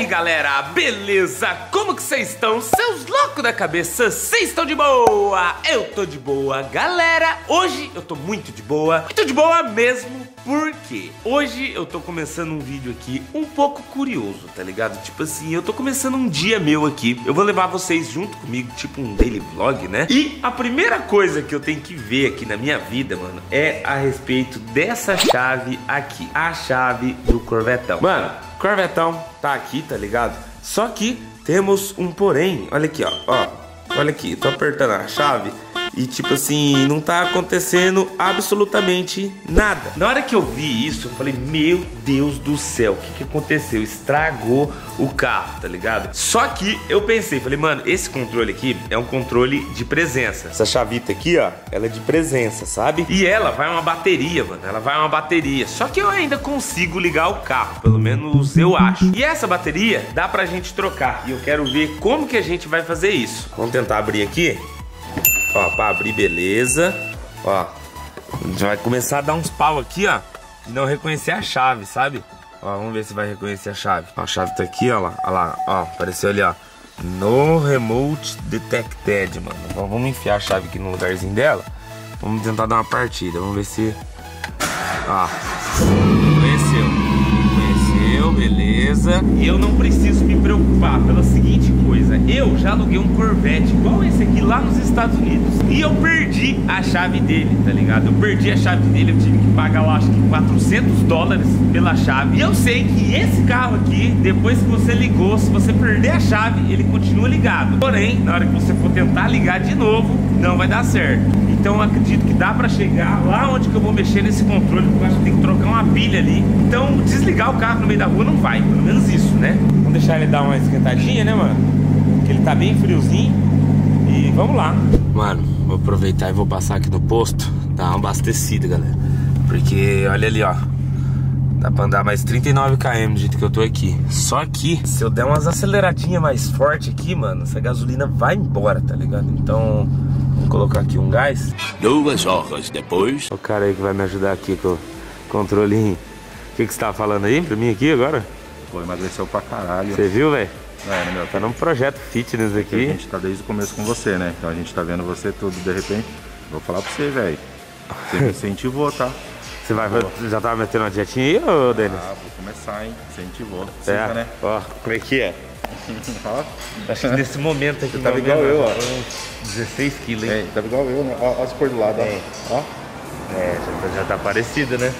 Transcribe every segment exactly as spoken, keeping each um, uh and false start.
aí galera, beleza? Como que vocês estão? Seus loucos da cabeça, vocês estão de boa? Eu tô de boa, galera. Hoje eu tô muito de boa, muito de boa mesmo. Porque hoje eu tô começando um vídeo aqui um pouco curioso, tá ligado? Tipo assim, eu tô começando um dia meu aqui. Eu vou levar vocês junto comigo, tipo um daily vlog, né? E a primeira coisa que eu tenho que ver aqui na minha vida, mano, é a respeito dessa chave aqui. A chave do Corvetão. Mano, Corvetão tá aqui, tá ligado? Só que temos um porém. Olha aqui, ó, ó. Olha aqui, tô apertando a chave e tipo assim, não tá acontecendo absolutamente nada. Na hora que eu vi isso, eu falei, meu Deus do céu, o que que aconteceu? Estragou o carro, tá ligado? Só que eu pensei, falei, mano, esse controle aqui é um controle de presença. Essa chavita aqui, ó, ela é de presença, sabe? E ela vai uma bateria, mano, ela vai uma bateria. Só que eu ainda consigo ligar o carro, pelo menos eu acho. E essa bateria dá pra gente trocar. E eu quero ver como que a gente vai fazer isso. Vamos tentar abrir aqui. Ó, pra abrir, beleza. Ó, já vai começar a dar uns pau aqui, ó. E não reconhecer a chave, sabe? Ó, vamos ver se vai reconhecer a chave. Ó, a chave tá aqui, ó lá, ó lá, ó. Apareceu ali, ó. No Remote Detected, mano. Então, vamos enfiar a chave aqui no lugarzinho dela. Vamos tentar dar uma partida, vamos ver se... Ó. Reconheceu. Reconheceu, beleza. E eu não preciso me preocupar pela seguinte coisa. Eu já aluguei um Corvette igual esse aqui lá nos Estados Unidos e eu perdi a chave dele, tá ligado? Eu perdi a chave dele, eu tive que pagar, eu acho que quatrocentos dólares pela chave. E eu sei que esse carro aqui, depois que você ligou, se você perder a chave, ele continua ligado. Porém, na hora que você for tentar ligar de novo, não vai dar certo. Então eu acredito que dá pra chegar lá onde que eu vou mexer nesse controle, porque eu acho que tem que trocar uma pilha ali. Então desligar o carro no meio da rua não vai, pelo menos isso, né? Vamos deixar ele dar uma esquentadinha, né, mano? Ele tá bem friozinho e vamos lá. Mano, vou aproveitar e vou passar aqui no posto, dar uma abastecida, galera. Porque, olha ali, ó, dá pra andar mais trinta e nove quilômetros do jeito que eu tô aqui. Só que, se eu der umas aceleradinhas mais forte aqui, mano, essa gasolina vai embora, tá ligado? Então, vamos colocar aqui um gás. Duas horas depois. O cara aí que vai me ajudar aqui com o controlinho. O que que você tava falando aí pra mim aqui agora? Pô, emagreceu pra caralho. Você viu, velho? É, meu, tá num projeto fitness aqui. A gente tá desde o começo com você, né? Então a gente tá vendo você tudo, de repente. Vou falar pra você, velho. Você me incentivou, tá? Você vai, já tava metendo uma dietinha aí, ô Denis? Ah, vou começar, hein? Incentivou. Precisa, é, né? Ó, como é que é? Acho que nesse momento aqui tava igual eu, ó. dezesseis quilos, hein? É, tava igual eu, né? Ó, ó as cores do lado, é. Ó. É, já, já tá parecido, né?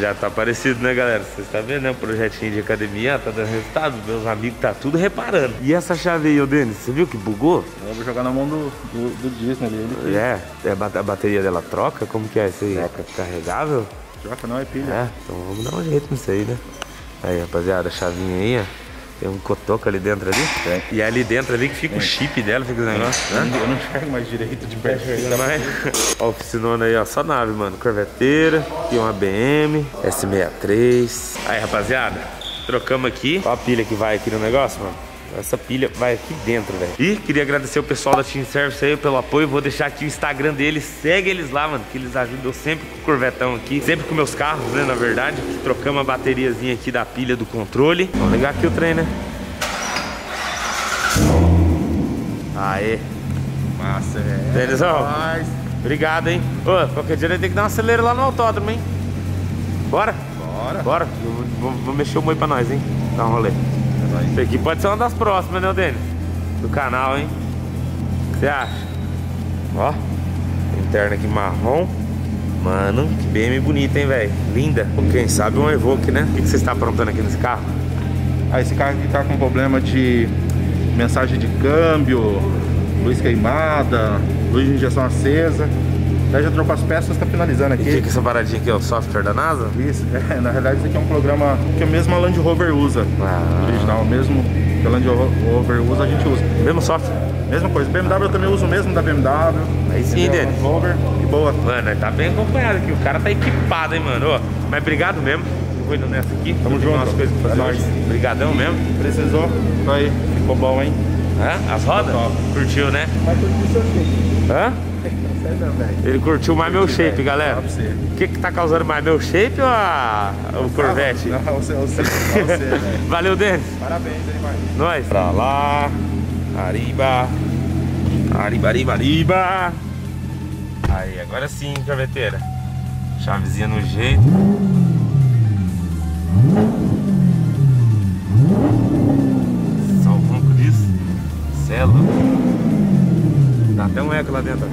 Já tá parecido, né, galera? Vocês tá vendo, né? Um projetinho de academia, tá dando resultado. Meus amigos tá tudo reparando. E essa chave aí, ô Denis, você viu que bugou? Eu vou jogar na mão do, do, do Disney ali. É, é, a bateria dela troca? Como que é isso aí? Troca. Carregável? Troca não, é pilha. É, então vamos dar um jeito nisso aí, né? Aí, rapaziada, a chavinha aí, ó. Tem um cotoco ali dentro ali. É. E é ali dentro ali que fica é. O chip dela, fica os negócios. Eu não, eu não enxergo mais direito de perto. Ó, oficinona aí, ó. Só nave, mano. Corveteira. E uma B M. S sessenta e três. Aí, rapaziada. Trocamos aqui. Olha a pilha que vai aqui no negócio, mano. Essa pilha vai aqui dentro, velho. E queria agradecer o pessoal da Team Service aí pelo apoio. Vou deixar aqui o Instagram deles. Segue eles lá, mano, que eles ajudam sempre com o Corvetão aqui. Sempre com meus carros, né, na verdade. Trocamos a bateriazinha aqui da pilha do controle. Vamos ligar aqui o trem, né? Aê. Massa, velho. Denizão, obrigado, hein. Ô, qualquer dia a gente tem que dar uma acelera lá no autódromo, hein. Bora? Bora. Bora. Eu vou, vou mexer o moinho pra nós, hein. Dá um rolê. Isso aqui pode ser uma das próximas, né, Denis? Do canal, hein? O que você acha? Ó, interna aqui marrom. Mano, que B M bonita, hein, velho? Linda. Quem sabe um Evoque, né? O que você está aprontando aqui nesse carro? Ah, esse carro aqui tá com problema de mensagem de câmbio, luz queimada, luz de injeção acesa. Já trocou as peças, tá finalizando aqui. E que que essa paradinha aqui é o software da NASA? Isso, é, na realidade isso aqui é um programa que a mesma Land Rover usa. Ah. Original, mesmo que a Land Rover usa, a gente usa. Mesmo software? Mesma coisa, B M W eu também uso o mesmo da B M W. Aí sim, Denis. Land Rover e boa. Mano, tá bem acompanhado aqui, o cara tá equipado, hein, mano. Ô, mas obrigado mesmo, tô indo nessa aqui. Tamo junto. Umas coisas pra fazer hoje. Obrigadão mesmo. Precisou? Aí, ficou bom, hein? Hã? As rodas? Curtiu, né? Vai curtir o seu filho. Hã? Ele curtiu mais meu shape, galera. O que que tá causando mais, meu shape ou a... o Corvette? Não, não, você, você, você, velho. Valeu, Denis. Parabéns, hein, nós. Pra lá. Arriba. Arriba, arriba, arriba. Aí, agora sim, Corveteira. Chavezinha no jeito. Só o banco disso. Celo. Dá até um eco lá dentro.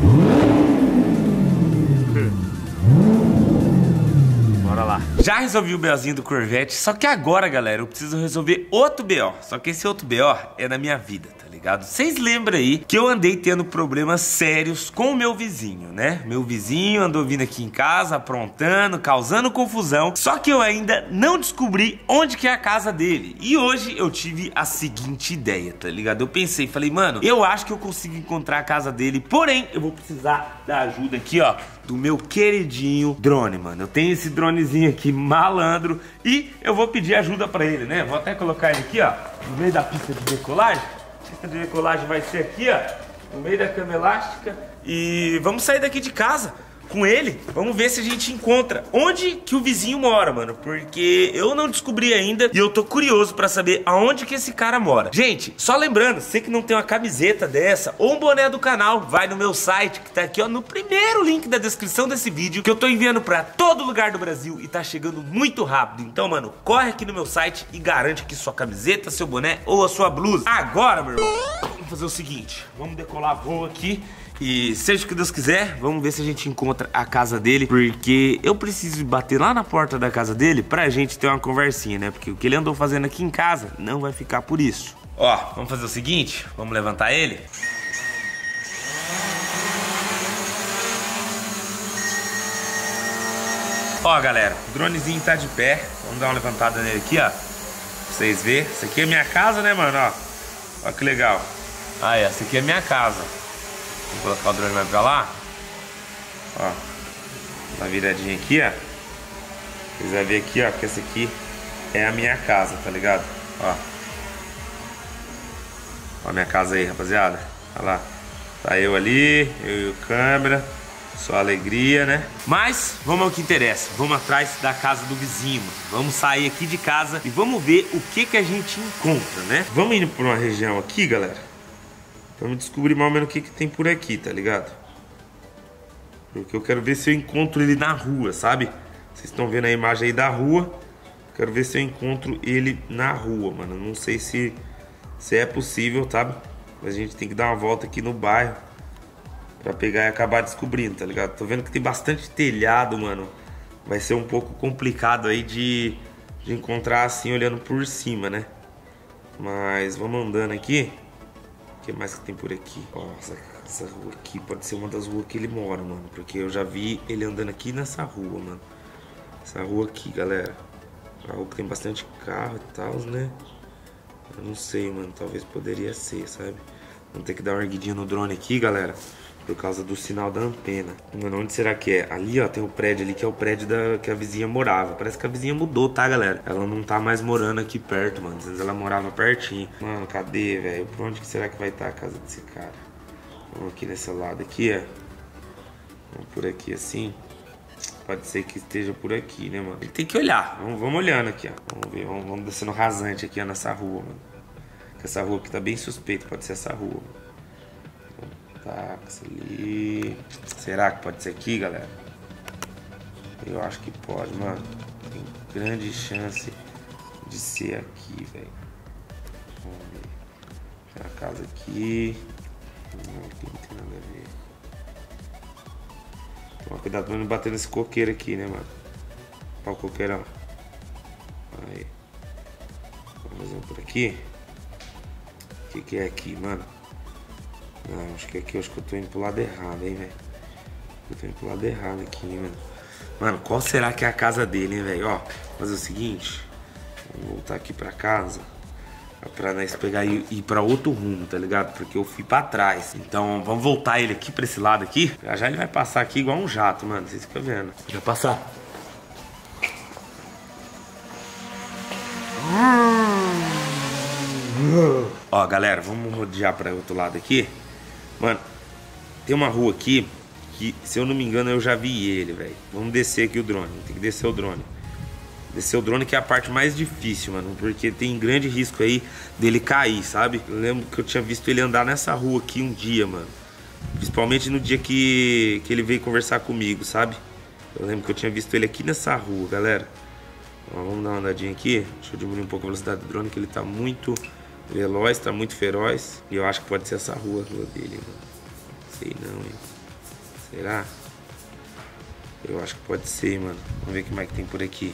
Bora lá. Já resolvi o BOzinho do Corvette, só que agora, galera, eu preciso resolver outro B O. Só que esse outro B O é na minha vida, tá ligado? Vocês lembram aí que eu andei tendo problemas sérios com o meu vizinho, né? Meu vizinho andou vindo aqui em casa, aprontando, causando confusão. Só que eu ainda não descobri onde que é a casa dele. E hoje eu tive a seguinte ideia, tá ligado? Eu pensei, falei, mano, eu acho que eu consigo encontrar a casa dele. Porém, eu vou precisar da ajuda aqui, ó, do meu queridinho drone, mano. Eu tenho esse dronezinho aqui, malandro, e eu vou pedir ajuda pra ele, né? Vou até colocar ele aqui, ó, no meio da pista de decolagem. A pista de decolagem vai ser aqui, ó, no meio da cama elástica. E vamos sair daqui de casa com ele. Vamos ver se a gente encontra onde que o vizinho mora, mano, porque eu não descobri ainda e eu tô curioso pra saber aonde que esse cara mora. Gente, só lembrando, você que não tem uma camiseta dessa ou um boné do canal, vai no meu site que tá aqui, ó, no primeiro link da descrição desse vídeo, que eu tô enviando pra todo lugar do Brasil e tá chegando muito rápido. Então, mano, corre aqui no meu site e garante aqui sua camiseta, seu boné ou a sua blusa. Agora, meu irmão, vamos fazer o seguinte, vamos decolar voo aqui. E seja o que Deus quiser, vamos ver se a gente encontra a casa dele, porque eu preciso bater lá na porta da casa dele pra gente ter uma conversinha, né? Porque o que ele andou fazendo aqui em casa não vai ficar por isso. Ó, vamos fazer o seguinte, vamos levantar ele. Ó, galera, o dronezinho tá de pé, vamos dar uma levantada nele aqui, ó, pra vocês verem. Isso aqui é minha casa, né, mano? Ó, ó que legal. Ah, é, essa aqui é minha casa. Vou colocar o drone mais pra lá. Ó, uma viradinha aqui, ó. Vocês vão ver aqui, ó, que essa aqui é a minha casa, tá ligado? Ó, ó a minha casa aí, rapaziada. Olha lá, tá eu ali, eu e o câmera. Só alegria, né? Mas vamos ao que interessa. Vamos atrás da casa do vizinho, mano. Vamos sair aqui de casa e vamos ver o que que a gente encontra, né? Vamos indo por uma região aqui, galera. Vamos descobrir mais ou menos o que que tem por aqui, tá ligado? Porque eu quero ver se eu encontro ele na rua, sabe? Vocês estão vendo a imagem aí da rua. Quero ver se eu encontro ele na rua, mano. Não sei se, se é possível, sabe? Mas a gente tem que dar uma volta aqui no bairro pra pegar e acabar descobrindo, tá ligado? Tô vendo que tem bastante telhado, mano. Vai ser um pouco complicado aí de, de encontrar assim, olhando por cima, né? Mas vamos andando aqui. O que mais que tem por aqui? Ó, essa, essa rua aqui pode ser uma das ruas que ele mora, mano. Porque eu já vi ele andando aqui nessa rua, mano. Essa rua aqui, galera. Uma rua que tem bastante carro e tal, né? Eu não sei, mano. Talvez poderia ser, sabe? Vamos ter que dar uma erguidinha no drone aqui, galera. Por causa do sinal da antena. Mano, onde será que é? Ali, ó, tem um prédio ali que é o prédio da, que a vizinha morava. Parece que a vizinha mudou, tá, galera? Ela não tá mais morando aqui perto, mano. Às vezes ela morava pertinho. Mano, cadê, velho? Por onde que será que vai estar a casa desse cara? Vamos aqui nesse lado aqui, ó. Vamos por aqui assim. Pode ser que esteja por aqui, né, mano? Ele tem que olhar. Vamos, vamos olhando aqui, ó. Vamos ver, vamos, vamos descendo rasante aqui, ó, nessa rua, mano. Essa rua aqui tá bem suspeita. Pode ser essa rua, mano. Táxi ali. Será que pode ser aqui, galera? Eu acho que pode, mano. Tem grande chance de ser aqui, velho. Vamos ver. Tem uma casa aqui. Não, aqui não tem nada a ver. Toma cuidado pra não bater nesse coqueiro aqui, né, mano? Olha o coqueirão. Aí. Vamos ver por aqui. O que que é aqui, mano? Não, acho que aqui, acho que eu tô indo pro lado errado, hein, velho. Eu tô indo pro lado errado aqui, hein, mano. Mano, qual será que é a casa dele, hein, velho? Ó, fazer o seguinte. Vamos voltar aqui pra casa. Pra nós pegar e ir pra outro rumo, tá ligado? Porque eu fui pra trás. Então, vamos voltar ele aqui pra esse lado aqui. Já já ele vai passar aqui igual um jato, mano. Vocês ficam vendo. Vai passar. Ó, galera, vamos rodear pra outro lado aqui. Mano, tem uma rua aqui que, se eu não me engano, eu já vi ele, velho. Vamos descer aqui o drone, tem que descer o drone. Descer o drone que é a parte mais difícil, mano, porque tem grande risco aí dele cair, sabe? Eu lembro que eu tinha visto ele andar nessa rua aqui um dia, mano. Principalmente no dia que, que ele veio conversar comigo, sabe? Eu lembro que eu tinha visto ele aqui nessa rua, galera. Ó, vamos dar uma andadinha aqui. Deixa eu diminuir um pouco a velocidade do drone, que ele tá muito veloz, tá muito feroz. E eu acho que pode ser essa rua, a rua dele, mano. Sei não, hein? Será? Eu acho que pode ser, mano. Vamos ver o que mais que tem por aqui.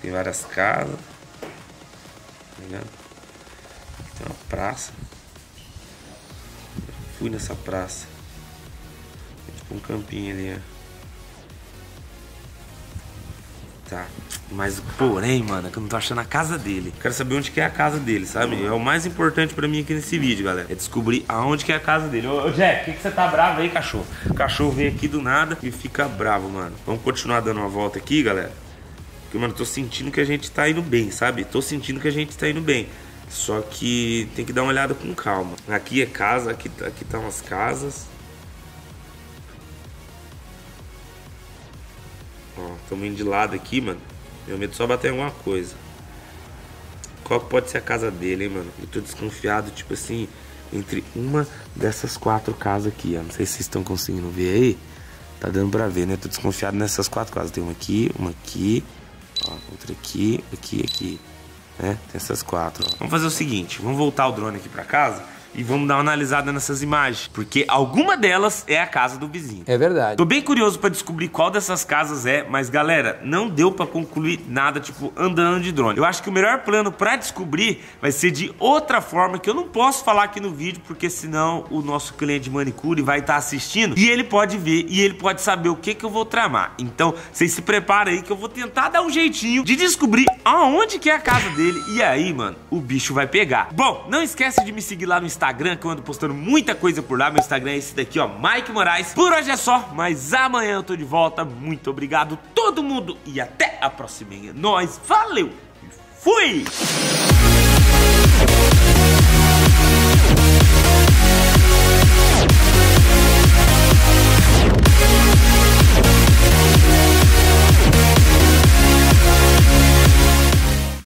Tem várias casas. Tá ligado? Tem uma praça. Eu fui nessa praça. Tem tipo um campinho ali, ó. Tá. Mas porém, mano, é que eu não tô achando a casa dele. Quero saber onde que é a casa dele, sabe? É o mais importante pra mim aqui nesse vídeo, galera. É descobrir aonde que é a casa dele. Ô, ô Jack, por que, que você tá bravo aí, cachorro? O cachorro veio aqui do nada e fica bravo, mano. Vamos continuar dando uma volta aqui, galera. Porque, mano, tô sentindo que a gente tá indo bem, sabe? Tô sentindo que a gente tá indo bem. Só que tem que dar uma olhada com calma. Aqui é casa, aqui, aqui tá umas casas. Ó, tamo indo de lado aqui, mano. Meu medo é só bater em alguma coisa. Qual que pode ser a casa dele, hein, mano? Eu tô desconfiado, tipo assim, entre uma dessas quatro casas aqui, ó. Não sei se vocês estão conseguindo ver aí. Tá dando pra ver, né? Eu tô desconfiado nessas quatro casas. Tem uma aqui, uma aqui, ó, outra aqui, aqui, aqui, né? Tem essas quatro, ó. Vamos fazer o seguinte, vamos voltar o drone aqui pra casa e vamos dar uma analisada nessas imagens, porque alguma delas é a casa do vizinho. É verdade. Tô bem curioso pra descobrir qual dessas casas é, mas galera, não deu pra concluir nada, tipo, andando de drone. Eu acho que o melhor plano pra descobrir vai ser de outra forma, que eu não posso falar aqui no vídeo, porque senão o nosso cliente de manicure vai estar assistindo e ele pode ver, e ele pode saber o que que eu vou tramar. Então, vocês se preparem aí que eu vou tentar dar um jeitinho de descobrir aonde que é a casa dele, e aí, mano, o bicho vai pegar. Bom, não esquece de me seguir lá no Instagram, Instagram, que eu ando postando muita coisa por lá. Meu Instagram é esse daqui, ó, Maiki Moraes. Por hoje é só, mas amanhã eu tô de volta. Muito obrigado todo mundo e até a próxima. É nóis, valeu e fui!